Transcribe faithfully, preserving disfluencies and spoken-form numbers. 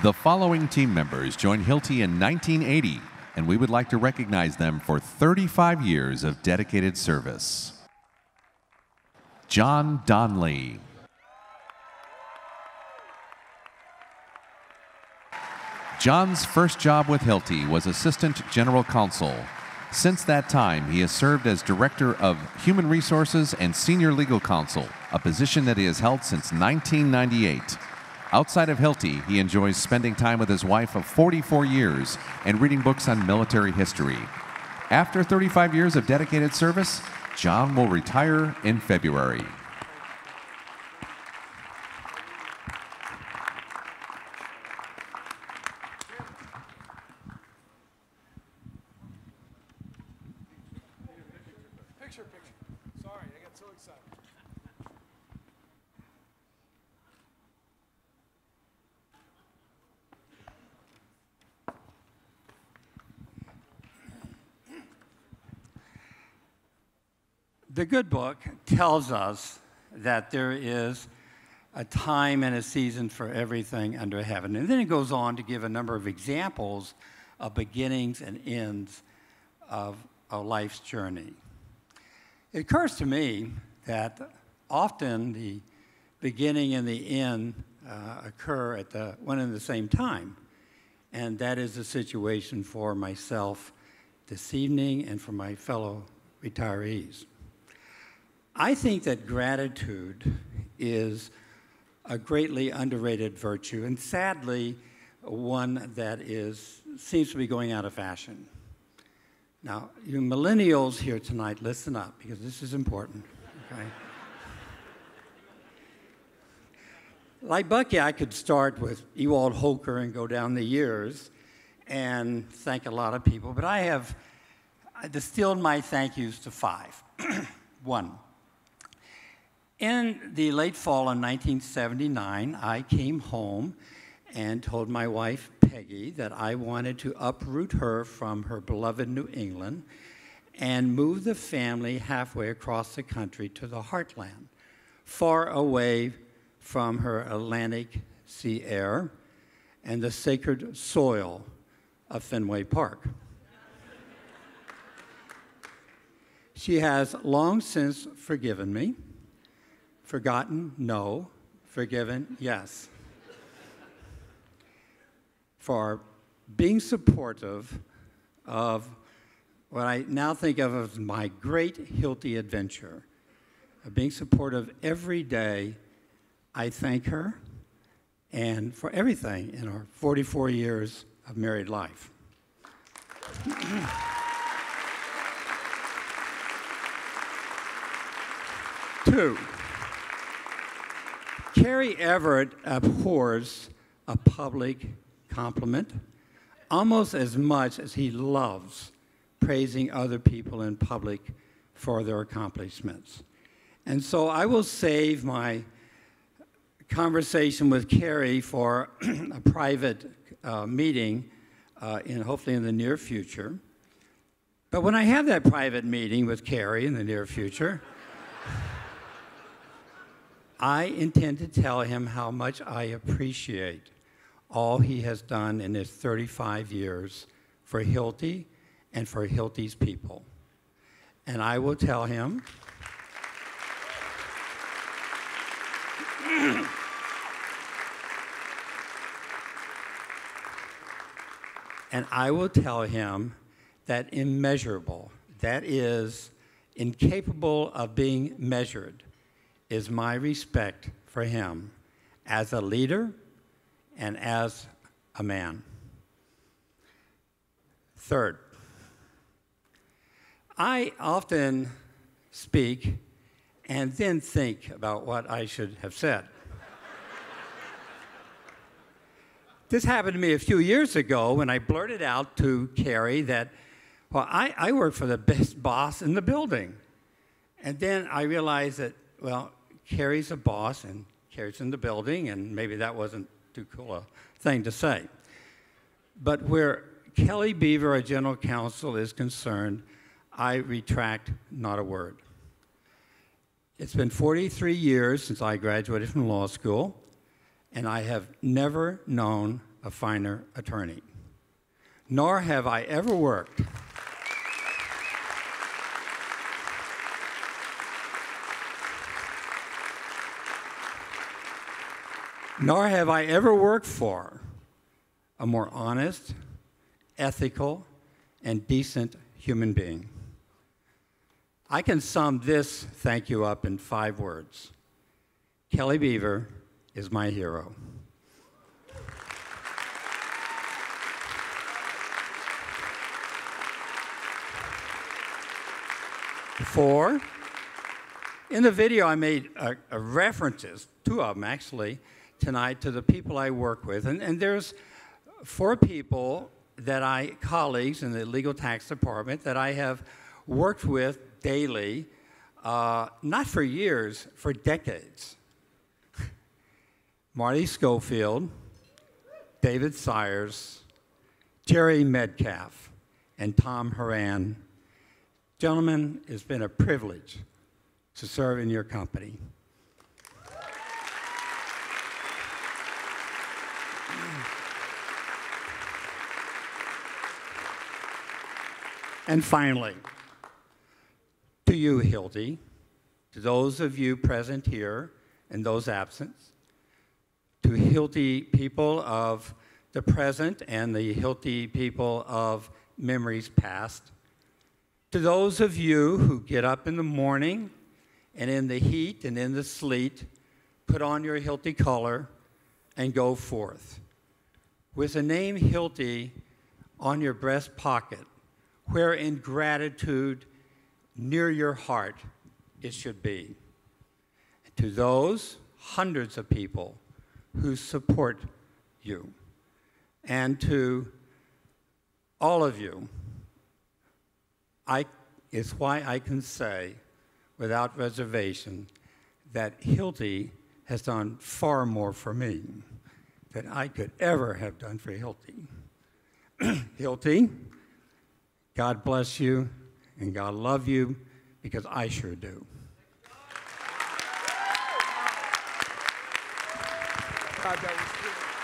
The following team members joined Hilti in nineteen eighty, and we would like to recognize them for thirty-five years of dedicated service. John Donley, John's first job with Hilti was Assistant General Counsel. Since that time, he has served as Director of Human Resources and Senior Legal Counsel, a position that he has held since nineteen ninety-eight. Outside of Hilti, he enjoys spending time with his wife of forty-four years and reading books on military history. After thirty-five years of dedicated service, John will retire in February. The Good Book tells us that there is a time and a season for everything under heaven. And then it goes on to give a number of examples of beginnings and ends of a life's journey. It occurs to me that often the beginning and the end uh, occur at the one and the same time. And that is the situation for myself this evening and for my fellow retirees. I think that gratitude is a greatly underrated virtue, and sadly, one that is seems to be going out of fashion. Now, you millennials here tonight, listen up, because this is important, okay? Like Bucky, I could start with Ewald Holker and go down the years and thank a lot of people, but I have distilled my thank yous to five. One. In the late fall of nineteen seventy-nine, I came home and told my wife, Peggy, that I wanted to uproot her from her beloved New England and move the family halfway across the country to the heartland, far away from her Atlantic sea air and the sacred soil of Fenway Park. She has long since forgiven me. Forgotten? No. Forgiven? Yes. For being supportive of what I now think of as my great Hilti adventure, of being supportive every day, I thank her and for everything in our forty-four years of married life. Two. Cary Everett abhors a public compliment almost as much as he loves praising other people in public for their accomplishments. And so I will save my conversation with Cary for a private uh, meeting uh, in hopefully in the near future. But when I have that private meeting with Cary in the near future, I intend to tell him how much I appreciate all he has done in his thirty-five years for Hilti and for Hilti's people. And I will tell him and I will tell him that immeasurable, that is incapable of being measured, is my respect for him as a leader and as a man. Third, I often speak and then think about what I should have said. This happened to me a few years ago when I blurted out to Cary that, well, I, I work for the best boss in the building. And then I realized that, well, Cary's a boss, and Cary's in the building, and maybe that wasn't too cool a thing to say. But where Kelly Beaver, a general counsel, is concerned, I retract not a word. It's been forty-three years since I graduated from law school, and I have never known a finer attorney. Nor have I ever worked Nor have I ever worked for a more honest, ethical, and decent human being. I can sum this thank you up in five words. Kelly Beaver is my hero. Four, in the video I made uh, references, two of them actually, tonight to the people I work with. And, and there's four people that I, colleagues in the legal tax department that I have worked with daily, uh, not for years, for decades. Marty Schofield, David Sires, Jerry Metcalf, and Tom Haran. Gentlemen, it's been a privilege to serve in your company. And finally, to you, Hilti, to those of you present here and those absent, to Hilti people of the present and the Hilti people of memories past, to those of you who get up in the morning and in the heat and in the sleet, put on your Hilti color and go forth. With the name Hilti on your breast pocket, where in gratitude near your heart it should be. To those hundreds of people who support you, and to all of you, I, it's why I can say without reservation that Hilti has done far more for me than I could ever have done for Hilti. Hilti, God bless you, and God love you, because I sure do. God, that was good.